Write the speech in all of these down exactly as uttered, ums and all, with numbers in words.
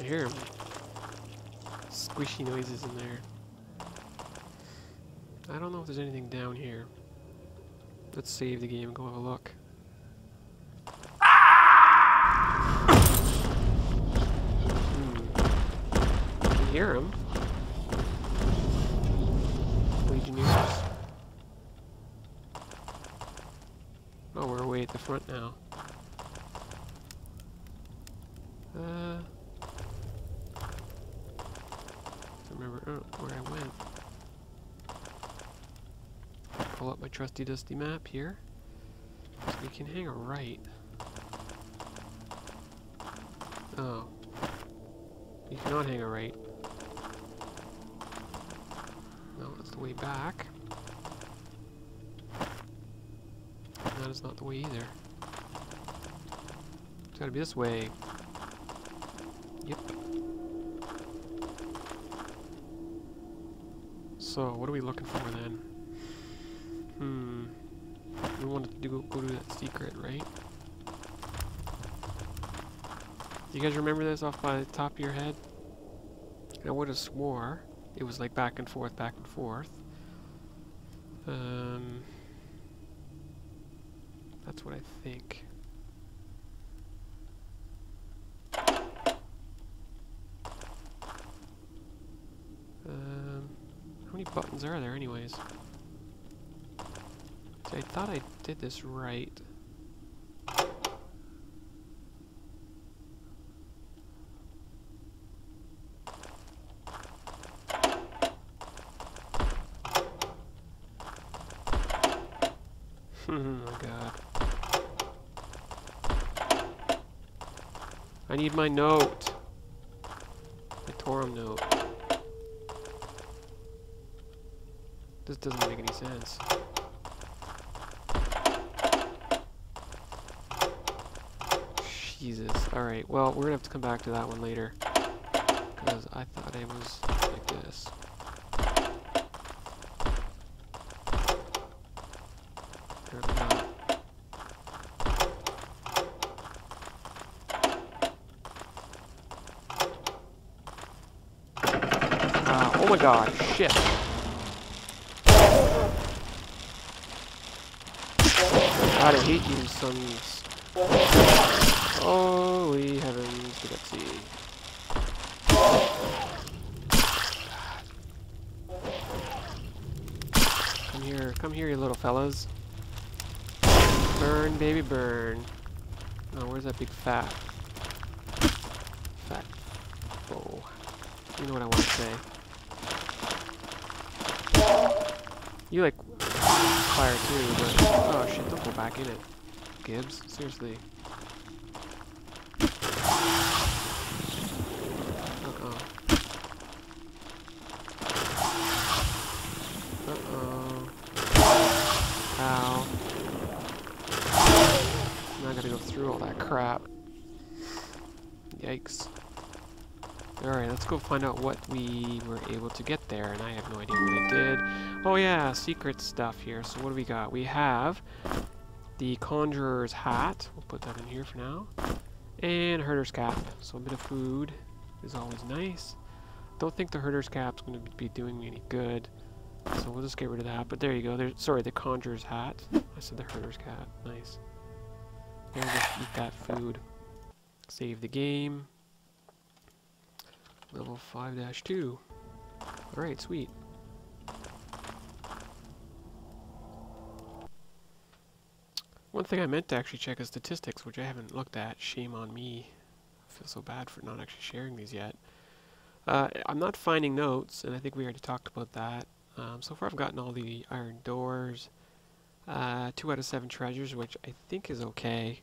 I hear squishy noises in there. I don't know if there's anything down here. Let's save the game and go have a look. Hmm. I can hear him. Legion users. Oh, we're way at the front now. Uh, I don't remember oh, where I went. Pull up my trusty dusty map here. So we can hang a right. Oh. You cannot hang a right. No, that's the way back. That is not the way either. It's gotta be this way. Yep. So, what are we looking for then? Hmm. We wanted to go, go to that secret, right? Do you guys remember this off by the top of your head? I would have swore it was like back and forth, back and forth. Um... That's what I think. Um, how many buttons are there anyways? So I thought I did this right. Oh god. I need my note. My Toorum note. This doesn't make any sense. Jesus. Alright, well, we're gonna have to come back to that one later. Because I thought it was like this. Uh, oh my god, shit. God, I hate you, sons. Holy heavens, let's see. Come here, come here, you little fellas. Burn, baby, burn. Oh, where's that big fat? Fat. Oh. You know what I want to say. You like fire too, but. Oh shit, don't go back in it. Gibbs, seriously. Yikes. Alright, let's go find out what we were able to get there, and I have no idea what I did. Oh yeah, secret stuff here. So what do we got? We have the Conjurer's Hat. We'll put that in here for now. And Herder's Cap. So a bit of food is always nice. Don't think the Herder's Cap's going to be doing me any good. So we'll just get rid of that. But there you go. There's, sorry, the Conjurer's Hat. I said the Herder's Cap. Nice. We'll just eat that food. Save the game. Level five dash two. Alright, sweet. One thing I meant to actually check is statistics, which I haven't looked at. Shame on me. I feel so bad for not actually sharing these yet. Uh, I'm not finding notes, and I think we already talked about that. Um, so far I've gotten all the iron doors. Uh, two out of seven treasures, which I think is okay.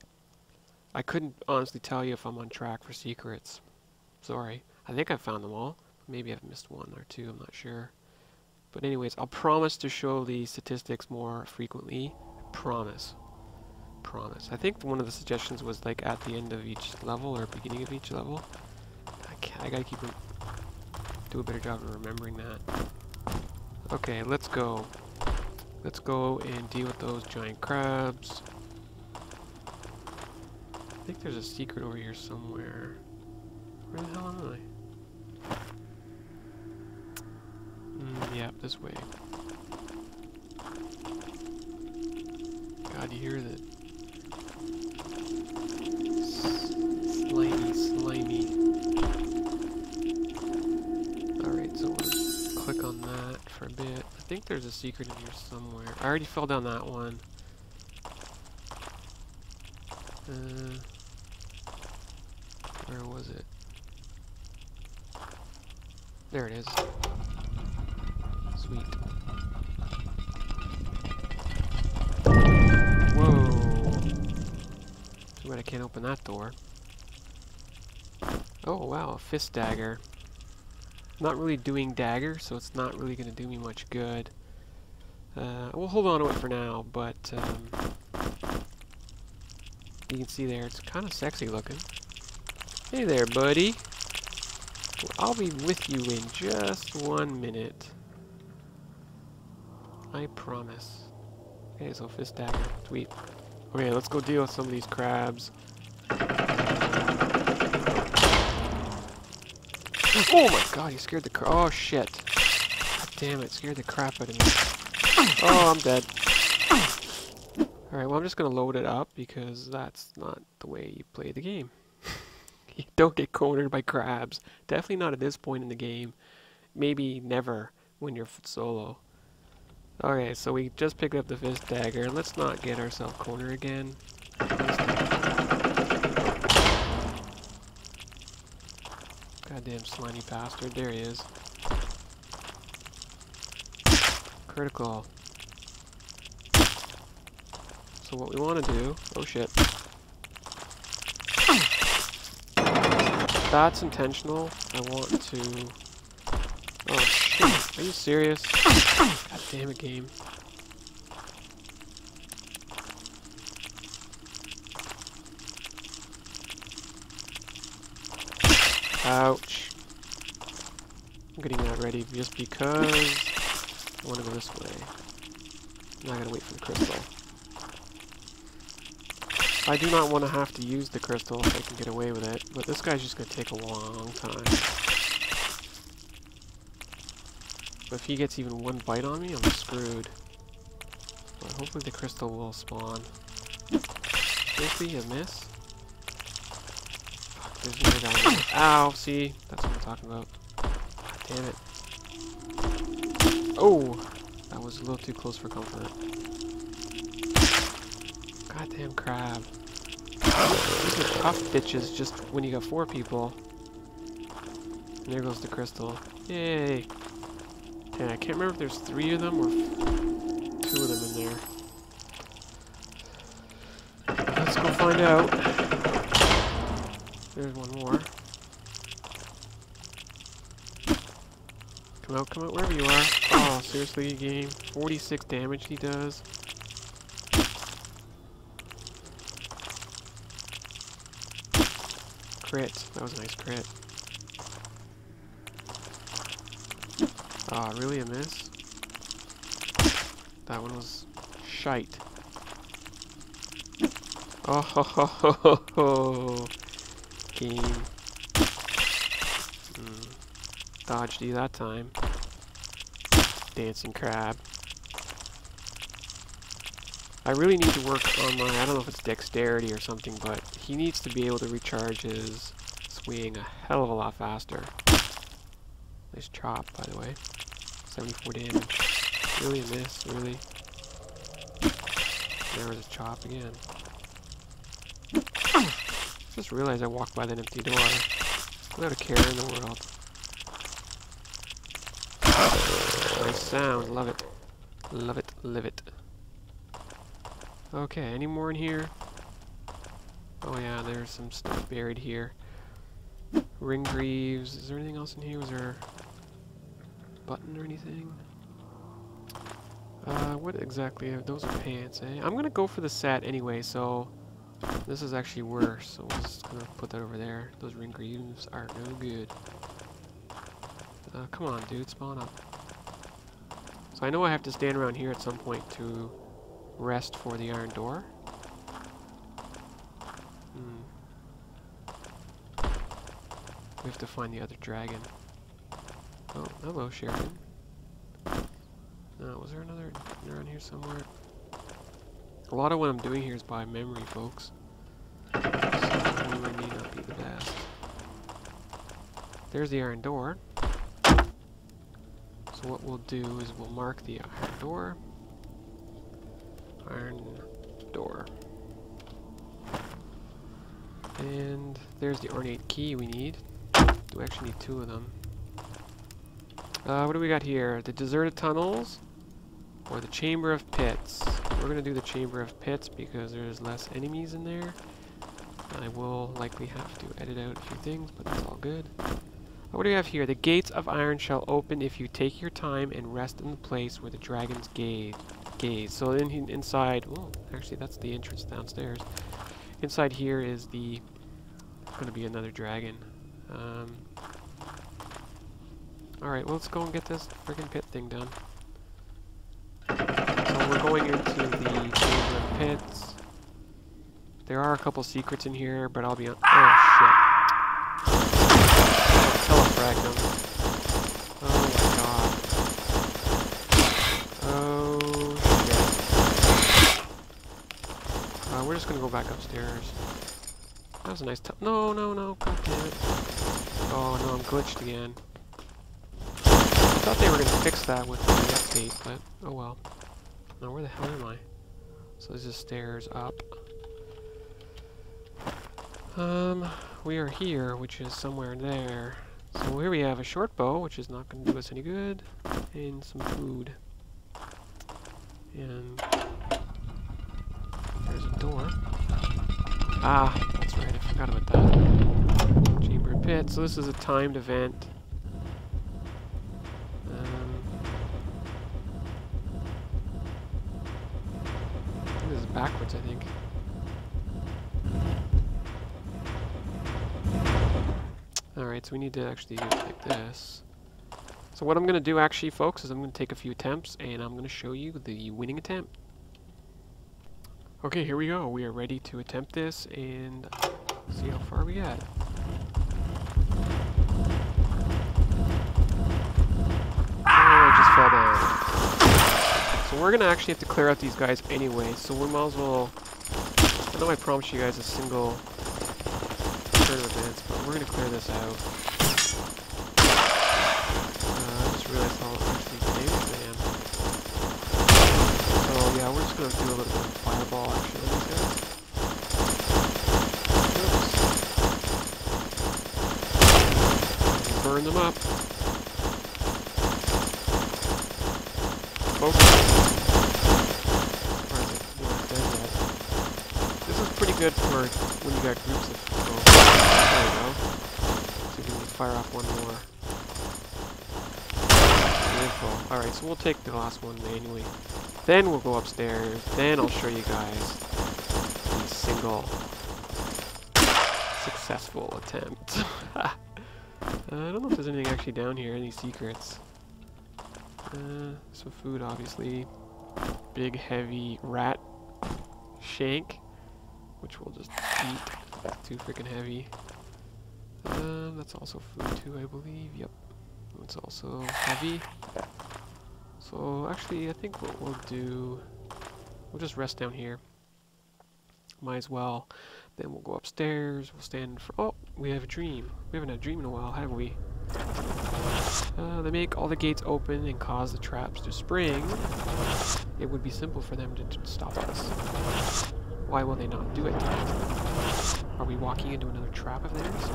I couldn't honestly tell you if I'm on track for secrets. Sorry. I think I found them all. Maybe I've missed one or two, I'm not sure. But anyways, I'll promise to show the statistics more frequently. Promise. Promise. I think one of the suggestions was like at the end of each level or beginning of each level. I, can't, I gotta keep rem- do a better job of remembering that. Okay, let's go. Let's go and deal with those giant crabs. I think there's a secret over here somewhere. Where the hell am I? Mm, yeah, this way. God, you hear that? Slimy, slimy. Alright, so we'll click on that for a bit. I think there's a secret in here somewhere. I already fell down that one. Uh... Where was it? There it is. Sweet. Whoa! Too bad I can't open that door. Oh wow, a fist dagger. Not really doing dagger, so it's not really going to do me much good. Uh, we'll hold on to it for now, but um, you can see there, it's kind of sexy looking. Hey there, buddy. Well, I'll be with you in just one minute. I promise. Okay, so fist dagger. Sweet. Okay, let's go deal with some of these crabs. Oh my god, you scared the crap. Oh shit. Damn it, scared the crap out of me. Oh, I'm dead. Alright, well, I'm just gonna load it up because that's not the way you play the game. You don't get cornered by crabs. Definitely not at this point in the game. Maybe never when you're solo. Okay, so we just picked up the fist dagger. Let's not get ourselves cornered again. Goddamn slimy bastard. There he is. Critical. So what we want to do... Oh shit. That's intentional. I want to... Oh shit, are you serious? God damn it, game. Ouch. I'm getting that ready just because... I want to go this way. I'm not going to wait for the crystal. I do not want to have to use the crystal if I can get away with it, but this guy's just going to take a long time. But if he gets even one bite on me, I'm screwed. But hopefully the crystal will spawn. Seriously, a miss? Fuck, there's no guy. Ow, see? That's what I'm talking about. God damn it. Oh! That was a little too close for comfort. Goddamn crab. These are tough bitches just when you got four people. And there goes the crystal. Yay! Okay, I can't remember if there's three of them or two of them in there. Let's go find out. There's one more. Come out, come out, wherever you are. Oh, seriously, game. forty-six damage he does. Crit. That was a nice crit. Ah, oh, really a miss? That one was shite. Oh ho ho ho ho ho. Game. Mm. Dodged you that time. Dancing crab. I really need to work on my, I don't know if it's dexterity or something, but he needs to be able to recharge his swing a hell of a lot faster. Nice chop, by the way. seventy-four damage. Really a miss, really. There was a chop again. Just realized I walked by that empty door. Without a care in the world. Nice sound, love it. Love it, live it. Okay, any more in here? Oh yeah, there's some stuff buried here. Ringreaves. Is there anything else in here? Was there a button or anything? Uh, what exactly? Those are pants, eh? I'm gonna go for the set anyway, so... This is actually worse, so I'm just gonna put that over there. Those ringreaves are no good. Uh, come on, dude, spawn up. So I know I have to stand around here at some point to... rest for the iron door. Hmm. We have to find the other dragon. Oh, hello, Sheridan. No, was there another around here somewhere? A lot of what I'm doing here is by memory, folks. So memory may not be the best. There's the iron door. So what we'll do is we'll mark the iron door. Iron door. And there's the ornate key we need. We actually need two of them. Uh, what do we got here? The deserted tunnels or the Chamber of Pits? We're gonna do the Chamber of Pits because there's less enemies in there. I will likely have to edit out a few things, but that's all good. What do we have here? The gates of iron shall open if you take your time and rest in the place where the dragons gaze. gaze. So in, inside... Oh, actually, that's the entrance downstairs. Inside here is the... It's gonna be another dragon. Um, Alright, well, let's go and get this freaking pit thing done. So we're going into the Chamber of Pits. There are a couple secrets in here, but I'll be on... Oh, shit. Telepractum. Oh my god. Oh shit. Uh, we're just gonna go back upstairs. That was a nice t- No, no, no. God damn it. Oh no, I'm glitched again. I thought they were gonna fix that with the update, but oh well. Now where the hell am I? So this is stairs up. Um, we are here, which is somewhere there. So here we have a short bow, which is not going to do us any good, and some food. And there's a door. Ah, that's right, I forgot about that. Chamber of Pits. So this is a timed event. Um, this is backwards, I think. Alright, so we need to actually do it like this. So what I'm going to do actually, folks, is I'm going to take a few attempts, and I'm going to show you the winning attempt. Okay, here we go. We are ready to attempt this, and see how far we get. Oh, I just fell down. So we're going to actually have to clear out these guys anyway, so we might as well... I know I promised you guys a single... events, but we're going to clear this out. Uh, I just realized how actually dangerous I am. So yeah, we're just going to do a little bit of fireball action on these guys. Burn them up. Focus. This is pretty good for when you got groups of people. There we go. So we can fire off one more. Beautiful. Alright, so we'll take the last one manually. Then we'll go upstairs. Then I'll show you guys the single successful attempt. uh, I don't know if there's anything actually down here, any secrets. Uh, some food, obviously. Big, heavy rat shank, which we'll just eat. That's too freaking heavy. Um, that's also food too, I believe. Yep. It's also heavy. So actually, I think what we'll do... We'll just rest down here. Might as well. Then we'll go upstairs. We'll stand for... Oh! We have a dream. We haven't had a dream in a while, have we? Uh, they make all the gates open and cause the traps to spring. It would be simple for them to t stop us. Why will they not do it? Are we walking into another trap of theirs?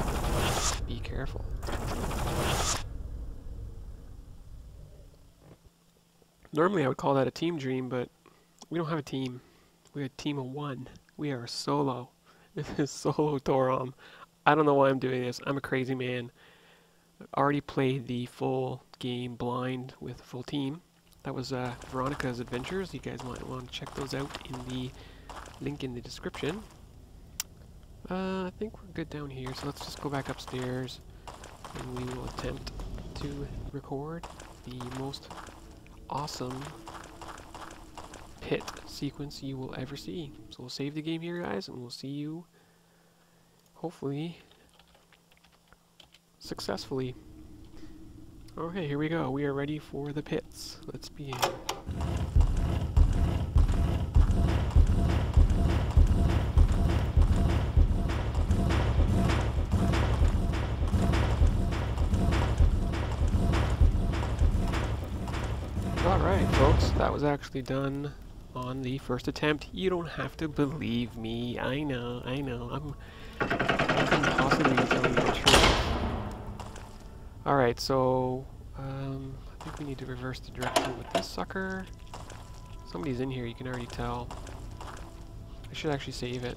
Be careful. Normally I would call that a team dream, but we don't have a team. We're a team of one. We are solo. This is solo Toorum. I don't know why I'm doing this. I'm a crazy man. I already played the full game blind with a full team. That was uh, Veronica's Adventures. You guys might want to check those out in the link in the description. Uh, I think we're good down here, so let's just go back upstairs and we will attempt to record the most awesome pit sequence you will ever see. So we'll save the game here, guys, and we'll see you hopefully successfully. Okay, here we go. We are ready for the pits. Let's begin. Alright folks, that was actually done on the first attempt. You don't have to believe me. I know, I know. I'm I can possibly tell you the truth. Alright, so um, I think we need to reverse the direction with this sucker. Somebody's in here, you can already tell. I should actually save it,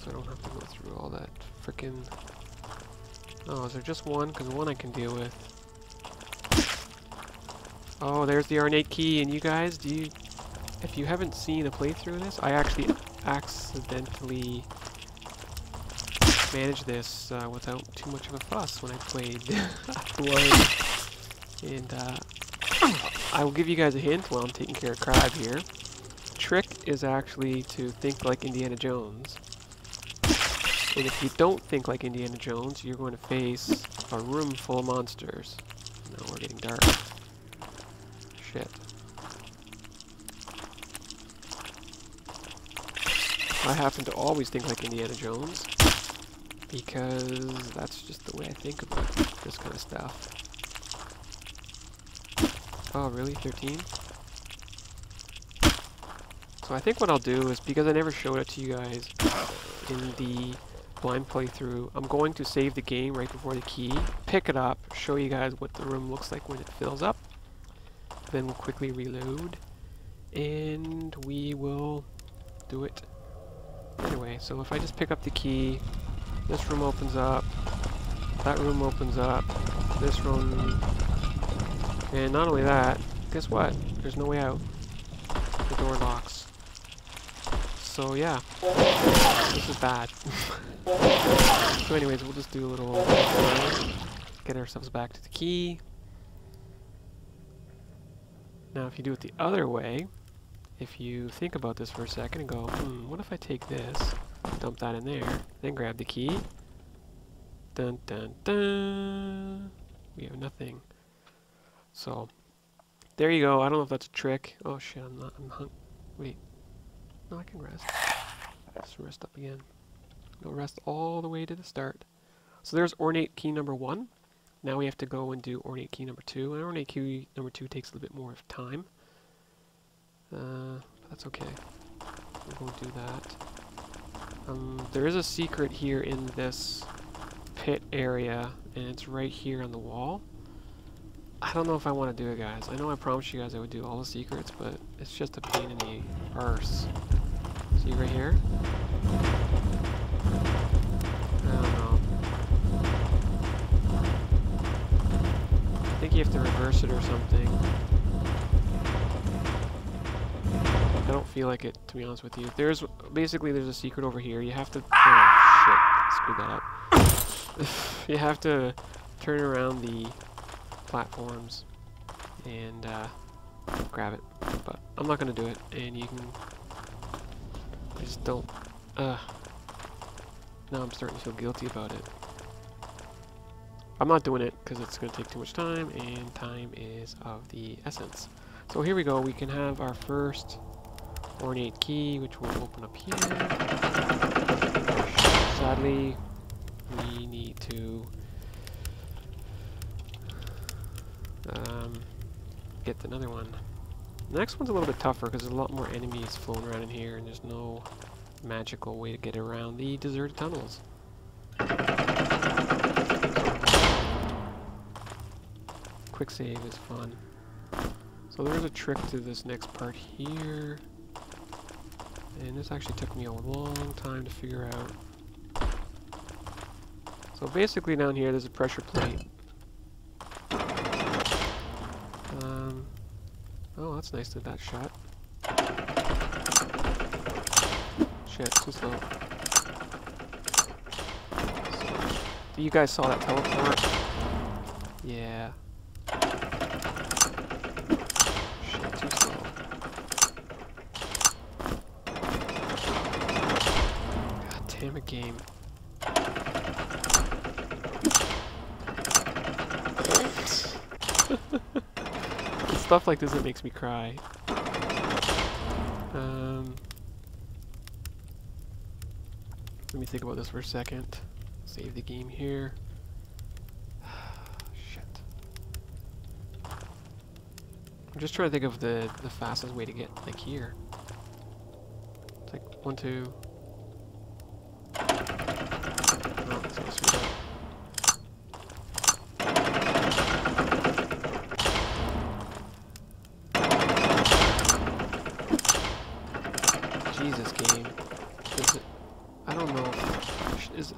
so I don't have to go through all that frickin'... Oh, is there just one? Because one I can deal with. Oh, there's the ornate key, and you guys, do you... If you haven't seen a playthrough of this, I actually accidentally managed this uh, without too much of a fuss when I played Blood. And uh, I will give you guys a hint while I'm taking care of Crab here. Trick is actually to think like Indiana Jones. And if you don't think like Indiana Jones, you're going to face a room full of monsters. No, we're getting dark. Shit. I happen to always think like Indiana Jones, because that's just the way I think about this kind of stuff. Oh, really? thirteen? So I think what I'll do is, because I never showed it to you guys in the blind playthrough, I'm going to save the game right before the key, pick it up, show you guys what the room looks like when it fills up. Then we'll quickly reload, and we will do it anyway. So if I just pick up the key, this room opens up, that room opens up, this room, and not only that, guess what? There's no way out. The door locks. So yeah, this is bad. So anyways, we'll just do a little, get ourselves back to the key. Now if you do it the other way, if you think about this for a second and go, hmm, what if I take this, dump that in there, then grab the key. Dun dun dun! We have nothing. So, there you go. I don't know if that's a trick. Oh shit, I'm not, I'm hung. Wait. No, I can rest. Just rest up again. We'll rest all the way to the start. So there's ornate key number one. Now we have to go and do ornate key number two, and ornate key number two takes a little bit more of time. Uh, but that's okay. We'll go do that. Um, there is a secret here in this pit area, and it's right here on the wall. I don't know if I want to do it, guys. I know I promised you guys I would do all the secrets, but it's just a pain in the arse. See right here? I don't know. I think you have to reverse it or something. I don't feel like it, to be honest with you. There's basically there's a secret over here. You have to oh shit, screwed that up. You have to turn around the platforms and uh, grab it. But I'm not gonna do it, and you can I just don't. Uh, now I'm starting to feel guilty about it. I'm not doing it because it's going to take too much time, and time is of the essence. So here we go. We can have our first ornate key, which will open up here. Sadly, we need to um, get another one. The next one's a little bit tougher because there's a lot more enemies floating around in here, and there's no magical way to get around the deserted tunnels. Quick save is fun. So there's a trick to this next part here, and this actually took me a long time to figure out. So basically down here there's a pressure plate. Um, oh, that's nice that that shot. Shit, too slow. So, you guys saw that teleport? Yeah. Game. Stuff like this that makes me cry. Um, let me think about this for a second. Save the game here. Shit. I'm just trying to think of the the fastest way to get like here. It's like one, two.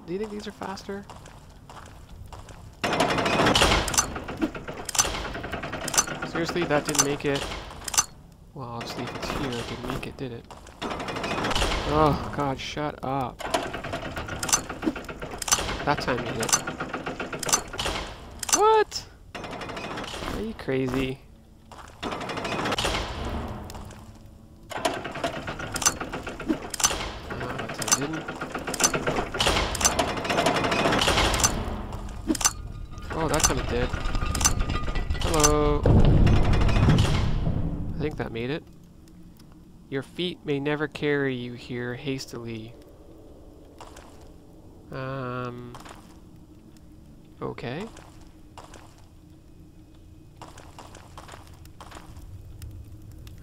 Do you think these are faster? Seriously, that didn't make it. Well, obviously if it's here, it didn't make it, did it? Oh god, shut up. That time made it. What? Are you crazy? That made it. Your feet may never carry you here hastily. Um. Okay. I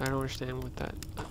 don't understand what that